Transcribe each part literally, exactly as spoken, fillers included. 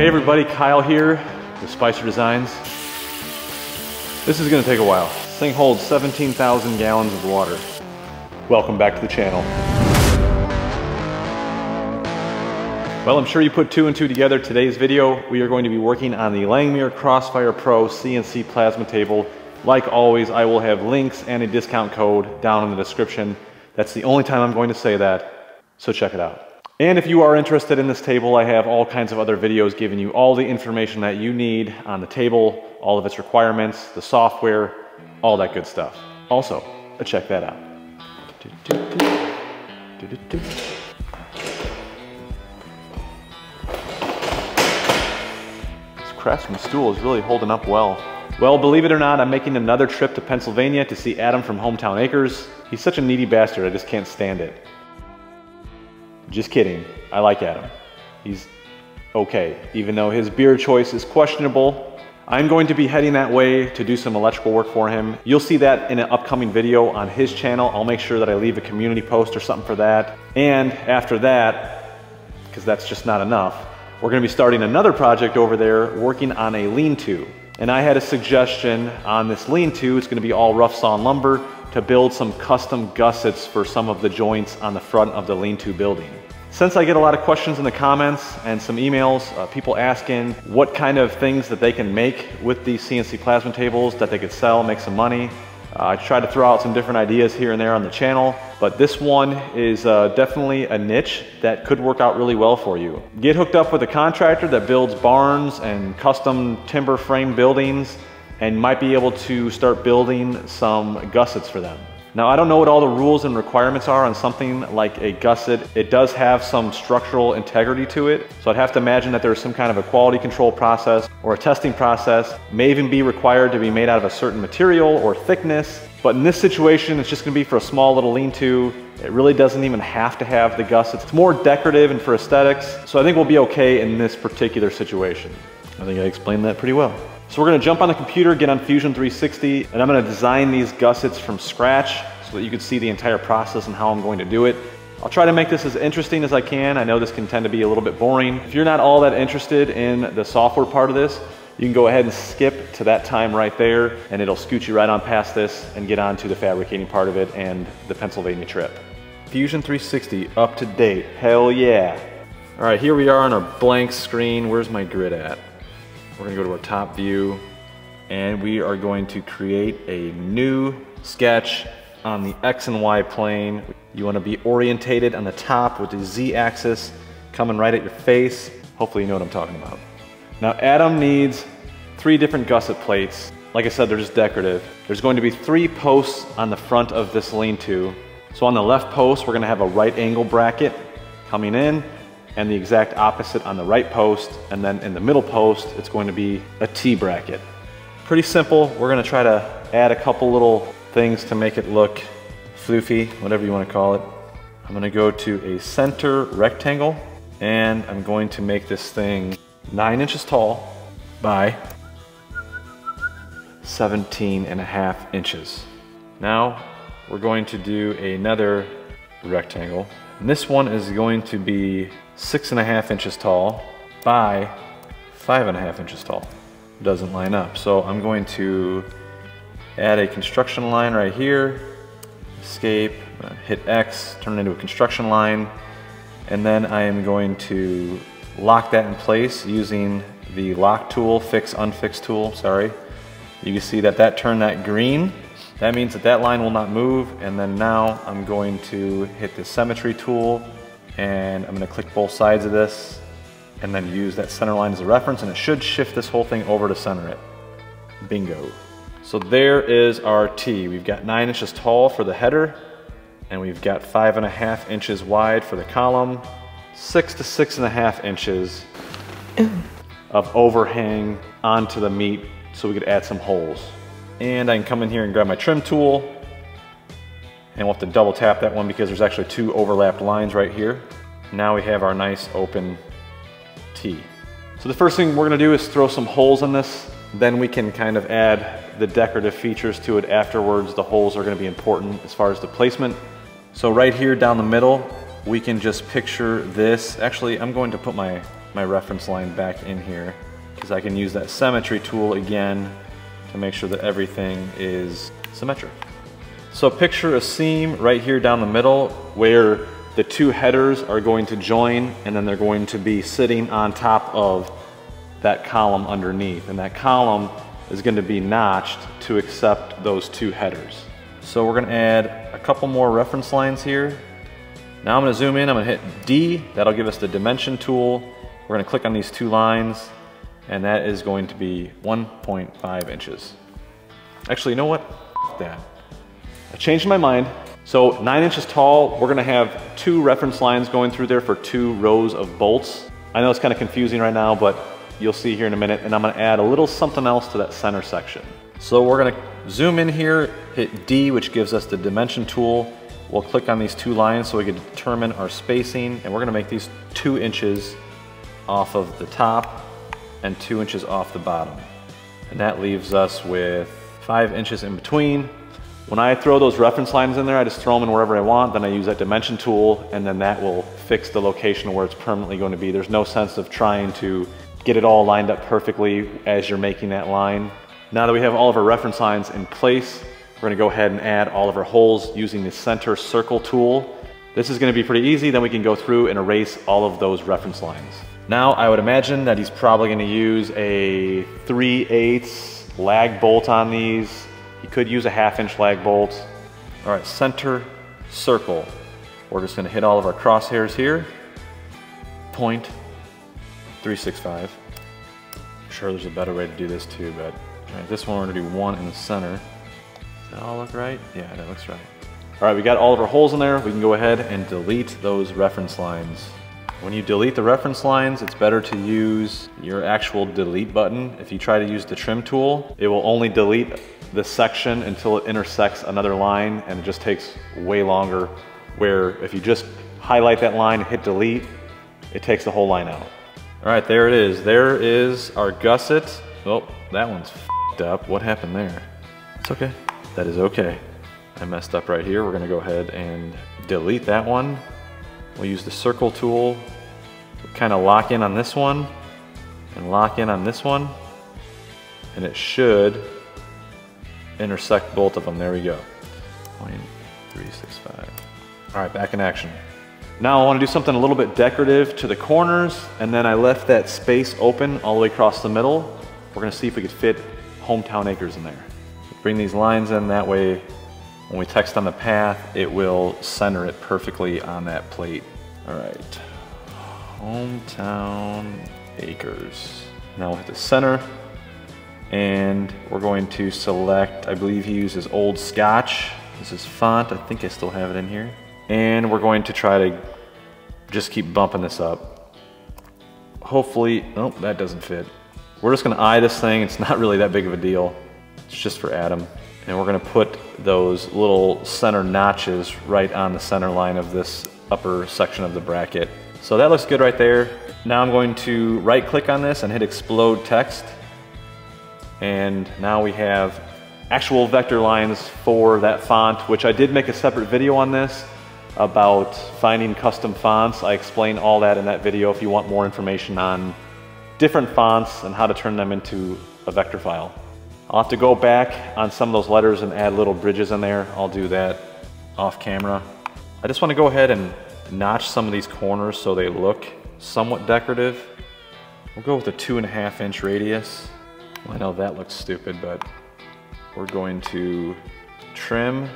Hey everybody, Kyle here with Spicer Designs. This is gonna take a while. This thing holds seventeen thousand gallons of water. Welcome back to the channel. Well, I'm sure you put two and two together. Today's video, we are going to be working on the Langmuir Crossfire Pro C N C Plasma Table. Like always, I will have links and a discount code down in the description. That's the only time I'm going to say that, so check it out. And if you are interested in this table, I have all kinds of other videos giving you all the information that you need on the table, all of its requirements, the software, all that good stuff. Also, check that out. Do, do, do. Do, do, do. Craftsman stool is really holding up well. Well, believe it or not, I'm making another trip to Pennsylvania to see Adam from Hometown Acres. He's such a needy bastard, I just can't stand it. Just kidding, I like Adam. He's okay, even though his beer choice is questionable. I'm going to be heading that way to do some electrical work for him. You'll see that in an upcoming video on his channel. I'll make sure that I leave a community post or something for that. And after that, because that's just not enough, we're gonna be starting another project over there, working on a lean-to. And I had a suggestion on this lean-to, it's gonna be all rough sawn lumber, to build some custom gussets for some of the joints on the front of the lean-to building. Since I get a lot of questions in the comments and some emails, uh, people asking what kind of things that they can make with these C N C plasma tables that they could sell, make some money. Uh, I try to throw out some different ideas here and there on the channel, but this one is uh, definitely a niche that could work out really well for you. Get hooked up with a contractor that builds barns and custom timber frame buildings and might be able to start building some gussets for them. Now, I don't know what all the rules and requirements are on something like a gusset. It does have some structural integrity to it, so I'd have to imagine that there's some kind of a quality control process or a testing process, may even be required to be made out of a certain material or thickness. But in this situation, it's just gonna be for a small little lean-to. It really doesn't even have to have the gussets. It's more decorative and for aesthetics, so I think we'll be okay in this particular situation. I think I explained that pretty well. So we're gonna jump on the computer, get on Fusion three sixty, and I'm gonna design these gussets from scratch so that you can see the entire process and how I'm going to do it. I'll try to make this as interesting as I can. I know this can tend to be a little bit boring. If you're not all that interested in the software part of this, you can go ahead and skip to that time right there, and it'll scoot you right on past this and get on to the fabricating part of it and the Pennsylvania trip. Fusion three sixty up to date, hell yeah. All right, here we are on our blank screen. Where's my grid at? We're gonna go to our top view and we are going to create a new sketch on the X and Y plane. You wanna be orientated on the top with the Z axis coming right at your face. Hopefully you know what I'm talking about. Now Adam needs three different gusset plates. Like I said, they're just decorative. There's going to be three posts on the front of this lean-to. So on the left post, we're gonna have a right angle bracket coming in, and the exact opposite on the right post, and then in the middle post, it's going to be a T-bracket. Pretty simple. We're gonna try to add a couple little things to make it look floofy, whatever you wanna call it. I'm gonna go to a center rectangle, and I'm going to make this thing nine inches tall by seventeen and a half inches. Now, we're going to do another rectangle. And this one is going to be six and a half inches tall by five and a half inches tall. It doesn't line up. So I'm going to add a construction line right here, escape, hit X, turn it into a construction line, and then I am going to lock that in place using the lock tool, fix, unfix tool, sorry. You can see that that turned that green. That means that that line will not move, and then now I'm going to hit the symmetry tool and I'm gonna click both sides of this and then use that center line as a reference, and it should shift this whole thing over to center it. Bingo. So there is our T. We've got nine inches tall for the header, and we've got five and a half inches wide for the column, six to six and a half inches of overhang onto the meat so we could add some holes. And I can come in here and grab my trim tool, and we'll have to double tap that one because there's actually two overlapped lines right here. Now we have our nice open T. So the first thing we're gonna do is throw some holes in this, then we can kind of add the decorative features to it afterwards. The holes are gonna be important as far as the placement. So right here down the middle, we can just picture this. Actually, I'm going to put my my reference line back in here, because I can use that symmetry tool again to make sure that everything is symmetric. So picture a seam right here down the middle where the two headers are going to join, and then they're going to be sitting on top of that column underneath, and that column is going to be notched to accept those two headers. So we're going to add a couple more reference lines here. Now I'm going to zoom in, I'm going to hit D, that'll give us the dimension tool. We're going to click on these two lines, and that is going to be one point five inches. Actually, you know what? F that. I changed my mind. So nine inches tall, we're going to have two reference lines going through there for two rows of bolts. I know it's kind of confusing right now, but you'll see here in a minute, and I'm going to add a little something else to that center section. So we're going to zoom in here, hit D, which gives us the dimension tool. We'll click on these two lines so we can determine our spacing, and we're going to make these two inches off of the top and two inches off the bottom. And that leaves us with five inches in between. When I throw those reference lines in there, I just throw them in wherever I want, then I use that dimension tool, and then that will fix the location where it's permanently going to be. There's no sense of trying to get it all lined up perfectly as you're making that line. Now that we have all of our reference lines in place, we're gonna go ahead and add all of our holes using the center circle tool. This is gonna be pretty easy, then we can go through and erase all of those reference lines. Now I would imagine that he's probably gonna use a three eighths lag bolt on these. He could use a half inch lag bolt. All right, center circle. We're just gonna hit all of our crosshairs here. Point three sixty-five. I'm sure there's a better way to do this too, but all right, this one we're gonna do one in the center. Does that all look right? Yeah, that looks right. All right, we got all of our holes in there. We can go ahead and delete those reference lines. When you delete the reference lines, it's better to use your actual delete button. If you try to use the trim tool, it will only delete the section until it intersects another line, and it just takes way longer, where if you just highlight that line and hit delete, it takes the whole line out. All right, there it is. There is our gusset. Oh, that one's f***ed up. What happened there? It's okay. That is okay. I messed up right here. We're gonna go ahead and delete that one. We'll use the circle tool. We'll kind of lock in on this one and lock in on this one. And it should intersect both of them. There we go. point three six five. All right, back in action. Now I want to do something a little bit decorative to the corners, and then I left that space open all the way across the middle. We're going to see if we could fit Hometown Acres in there. Bring these lines in, that way when we text on the path, it will center it perfectly on that plate. All right, Hometown Acres. Now we'll hit the center, and we're going to select, I believe he uses Old Scotch. This is font, I think I still have it in here. And we're going to try to just keep bumping this up. Hopefully, oh, that doesn't fit. We're just gonna eye this thing. It's not really that big of a deal. It's just for Adam. And we're gonna put those little center notches right on the center line of this upper section of the bracket. So that looks good right there. Now I'm going to right click on this and hit explode text. And now we have actual vector lines for that font, which I did make a separate video on this, about finding custom fonts. I explain all that in that video if you want more information on different fonts and how to turn them into a vector file. I'll have to go back on some of those letters and add little bridges in there. I'll do that off camera. I just want to go ahead and notch some of these corners so they look somewhat decorative. We'll go with a two and a half inch radius. I know that looks stupid, but we're going to trim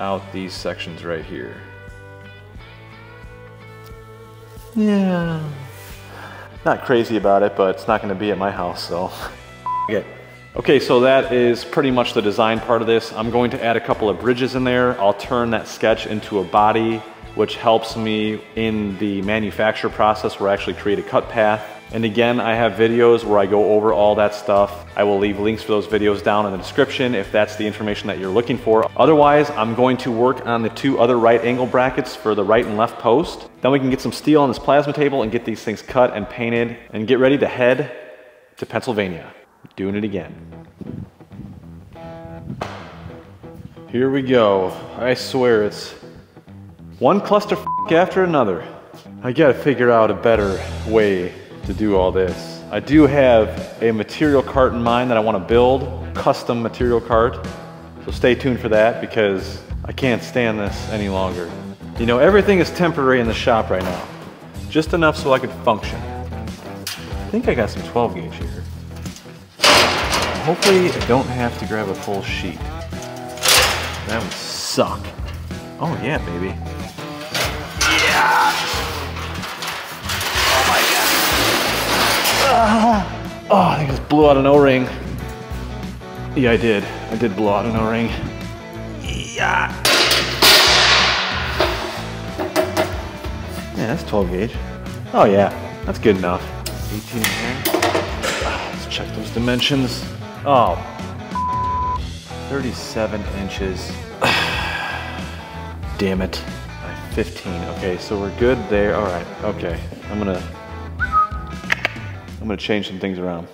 out these sections right here. Yeah. Not crazy about it, but it's not gonna be at my house, so okay. Okay, so that is pretty much the design part of this. I'm going to add a couple of bridges in there. I'll turn that sketch into a body, which helps me in the manufacture process where I actually create a cut path. And again, I have videos where I go over all that stuff. I will leave links for those videos down in the description if that's the information that you're looking for. Otherwise, I'm going to work on the two other right angle brackets for the right and left post. Then we can get some steel on this plasma table and get these things cut and painted and get ready to head to Pennsylvania. Doing it again. Here we go. I swear it's one clusterfuck after another. I gotta figure out a better way to do all this. I do have a material cart in mind that I wanna build, custom material cart. So stay tuned for that because I can't stand this any longer. You know, everything is temporary in the shop right now. Just enough so I could function. I think I got some twelve gauge here. Hopefully I don't have to grab a full sheet. That would suck. Oh yeah, baby. Yeah! Oh my god. Ah. Oh, I just blew out an O-ring. Yeah, I did. I did blow out an O-ring. Yeah! Yeah, that's twelve gauge. Oh yeah, that's good enough. eighteen in there. Let's check those dimensions. Oh, thirty-seven inches. Damn it. fifteen. Okay, so we're good there. All right. Okay. I'm gonna. I'm gonna change some things around.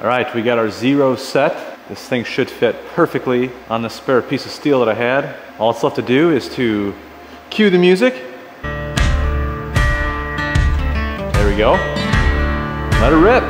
All right. We got our zero set. This thing should fit perfectly on the spare piece of steel that I had. All it's left to do is to cue the music. There we go. Let it rip.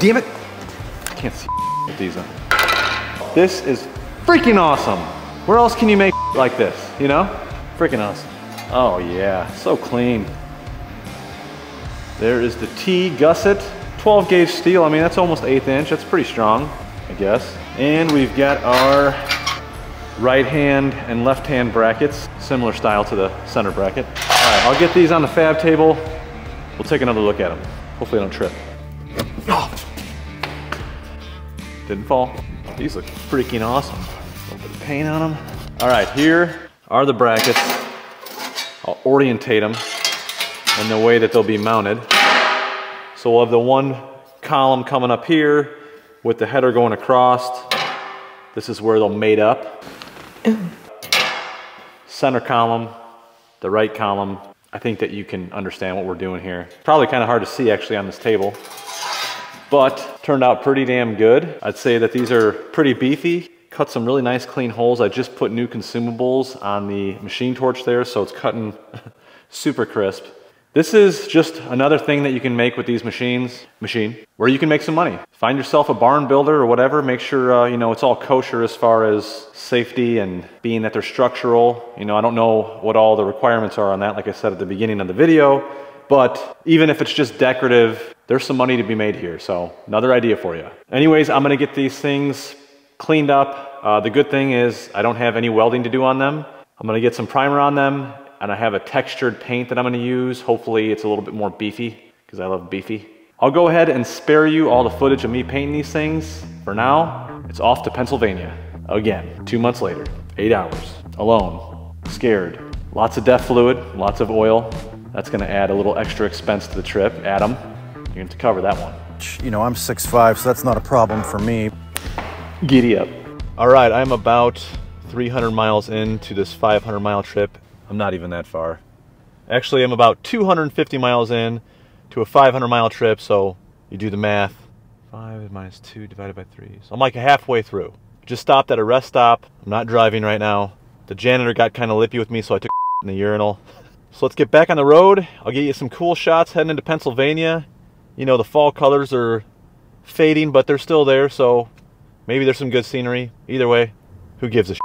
Damn it! I can't see with these on. This is freaking awesome. Where else can you make like this, you know? Freaking awesome. Oh yeah, so clean. There is the T gusset, twelve gauge steel. I mean, that's almost eighth inch. That's pretty strong, I guess. And we've got our right hand and left hand brackets, similar style to the center bracket. All right, I'll get these on the fab table. We'll take another look at them. Hopefully I don't trip. Oh. Didn't fall. These look freaking awesome. A little bit of paint on them. All right, here are the brackets. I'll orientate them in the way that they'll be mounted. So we'll have the one column coming up here with the header going across. This is where they'll mate up. Center column, the right column. I think that you can understand what we're doing here. Probably kind of hard to see actually on this table, but turned out pretty damn good. I'd say that these are pretty beefy. Cut some really nice clean holes. I just put new consumables on the machine torch there, so it's cutting super crisp. This is just another thing that you can make with these machines, machine, where you can make some money. Find yourself a barn builder or whatever. Make sure uh, you know, it's all kosher as far as safety and being that they're structural. You know, I don't know what all the requirements are on that, like I said at the beginning of the video, but even if it's just decorative, there's some money to be made here. So another idea for you. Anyways, I'm gonna get these things cleaned up. Uh, the good thing is I don't have any welding to do on them. I'm gonna get some primer on them, and I have a textured paint that I'm gonna use. Hopefully it's a little bit more beefy, because I love beefy. I'll go ahead and spare you all the footage of me painting these things. For now, it's off to Pennsylvania. Again, two months later, eight hours, alone, scared. Lots of DEF fluid, lots of oil. That's gonna add a little extra expense to the trip. Adam, you're gonna have to cover that one. You know, I'm six foot five, so that's not a problem for me. Giddy up. All right, I'm about three hundred miles into this five hundred mile trip. I'm not even that far. Actually, I'm about two hundred fifty miles in to a five hundred mile trip, so you do the math. Five minus two divided by three. So I'm like halfway through. Just stopped at a rest stop. I'm not driving right now. The janitor got kind of lippy with me, so I took in the urinal. So let's get back on the road. I'll get you some cool shots heading into Pennsylvania. You know, the fall colors are fading, but they're still there, so maybe there's some good scenery. Either way, who gives a shit?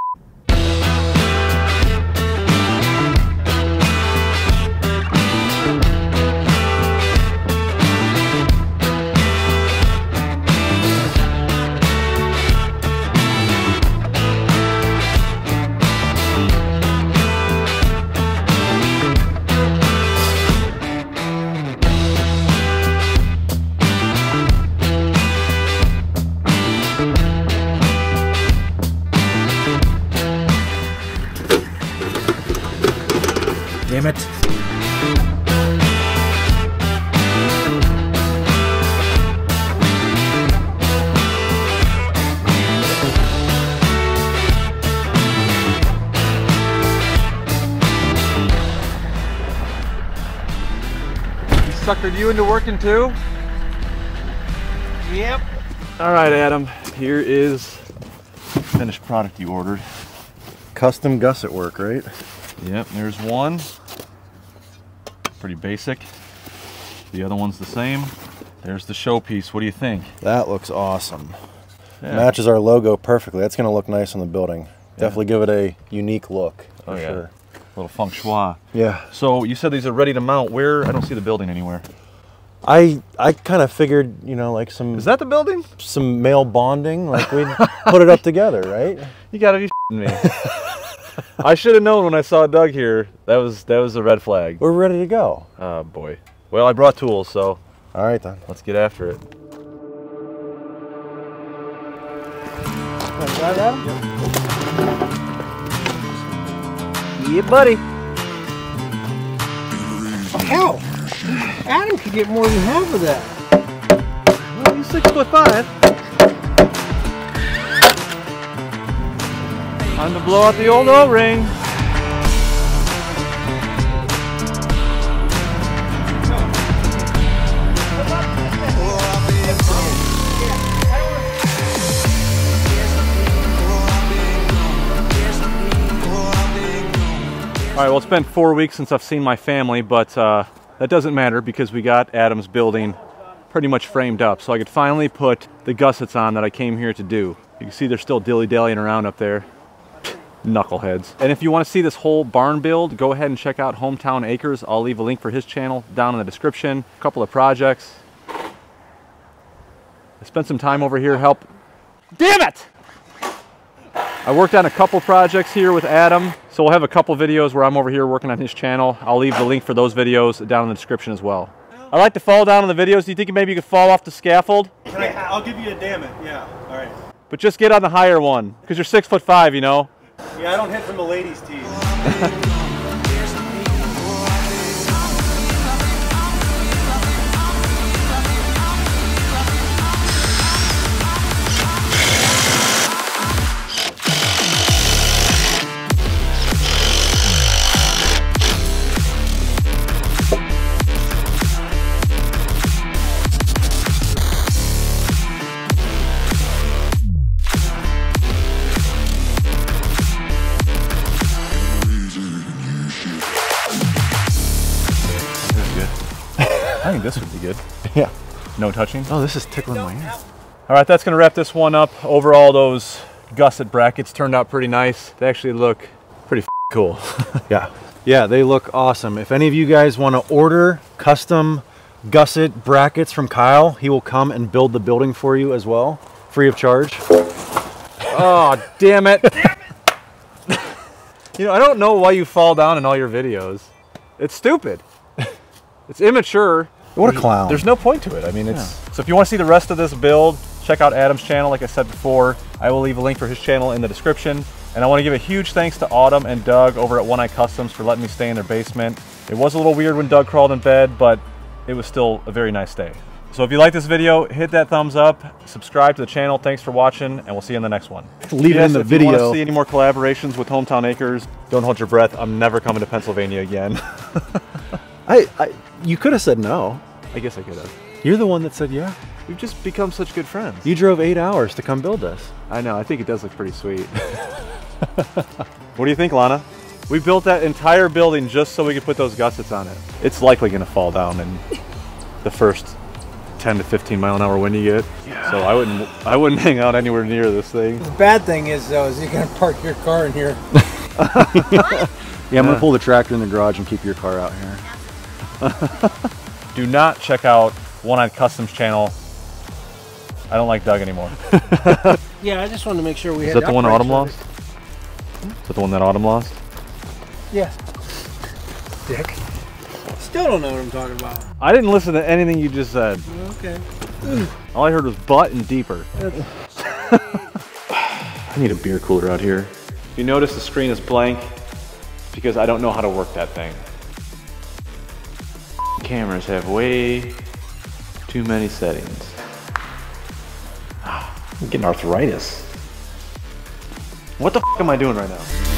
Damn it. Suckered you into working too? Yep. All right, Adam, here is the finished product you ordered. Custom gusset work, right? Yep, there's one. Pretty basic. The other one's the same. There's the showpiece. What do you think? That looks awesome. Yeah. Matches our logo perfectly. That's going to look nice on the building. Yeah. Definitely give it a unique look for oh, yeah. sure. A little feng shui. Yeah. So you said these are ready to mount. Where? I don't see the building anywhere. I I kind of figured, you know, like some... Is that the building? Some male bonding. Like we'd put it up together, right? You got to be shitting me. I should have known when I saw Doug here. That was that was a red flag. We're ready to go. Oh boy. Well, I brought tools, so. All right then. Let's get after it. Wanna try that? Yeah, buddy. Hell, Adam could get more than half of that. Well, he's six foot five. Time to blow out the old O-ring. All right, well, it's been four weeks since I've seen my family, but uh, that doesn't matter because we got Adam's building pretty much framed up. So I could finally put the gussets on that I came here to do. You can see they're still dilly-dallying around up there. Knuckleheads. And if you want to see this whole barn build, go ahead and check out Hometown Acres. I'll leave a link for his channel down in the description. A couple of projects. I spent some time over here help. Damn it! I worked on a couple projects here with Adam, so we'll have a couple videos where I'm over here working on his channel. I'll leave the link for those videos down in the description as well. I like to fall down in the videos. Do you think maybe you could fall off the scaffold? Yeah, I'll give you a damn it. Yeah, all right. But just get on the higher one, because you're six foot five, you know? Yeah, I don't hit from the ladies' tees. I think this would be good. Yeah. No touching. Oh, this is tickling my ear. All right, that's gonna wrap this one up. Overall, those gusset brackets turned out pretty nice. They actually look pretty cool. Yeah. Yeah, they look awesome. If any of you guys wanna order custom gusset brackets from Kyle, he will come and build the building for you as well, free of charge. Oh, damn it. Damn it. You know, I don't know why you fall down in all your videos. It's stupid. It's immature. What a clown. There's no point to it. I mean, it's... Yeah. So if you want to see the rest of this build, check out Adam's channel, like I said before. I will leave a link for his channel in the description. And I want to give a huge thanks to Autumn and Doug over at One Eye Customs for letting me stay in their basement. It was a little weird when Doug crawled in bed, but it was still a very nice day. So if you like this video, hit that thumbs up, subscribe to the channel. Thanks for watching, and we'll see you in the next one. Leave yes, it in the if video. If you want to see any more collaborations with Hometown Acres, don't hold your breath. I'm never coming to Pennsylvania again. I, I, you could have said no. I guess I could have. You're the one that said yeah. We've just become such good friends. You drove eight hours to come build this. I know, I think it does look pretty sweet. What do you think, Lana? We built that entire building just so we could put those gussets on it. It's likely gonna fall down in the first ten to fifteen mile an hour wind you get. Yeah. So I wouldn't I wouldn't hang out anywhere near this thing. The bad thing is though is you can park your car in here. Yeah, I'm gonna pull the tractor in the garage and keep your car out here. Do not check out One Eye Customs channel. I don't like Doug anymore. Yeah, I just wanted to make sure we is had. Is that the one Autumn lost? Hmm? Is that the one that Autumn lost? Yes. Yeah. Dick. Still don't know what I'm talking about. I didn't listen to anything you just said. Okay. All I heard was butt and deeper. I need a beer cooler out here. If you notice the screen is blank, it's because I don't know how to work that thing. Cameras have way too many settings. I'm getting arthritis. What the f am I doing right now?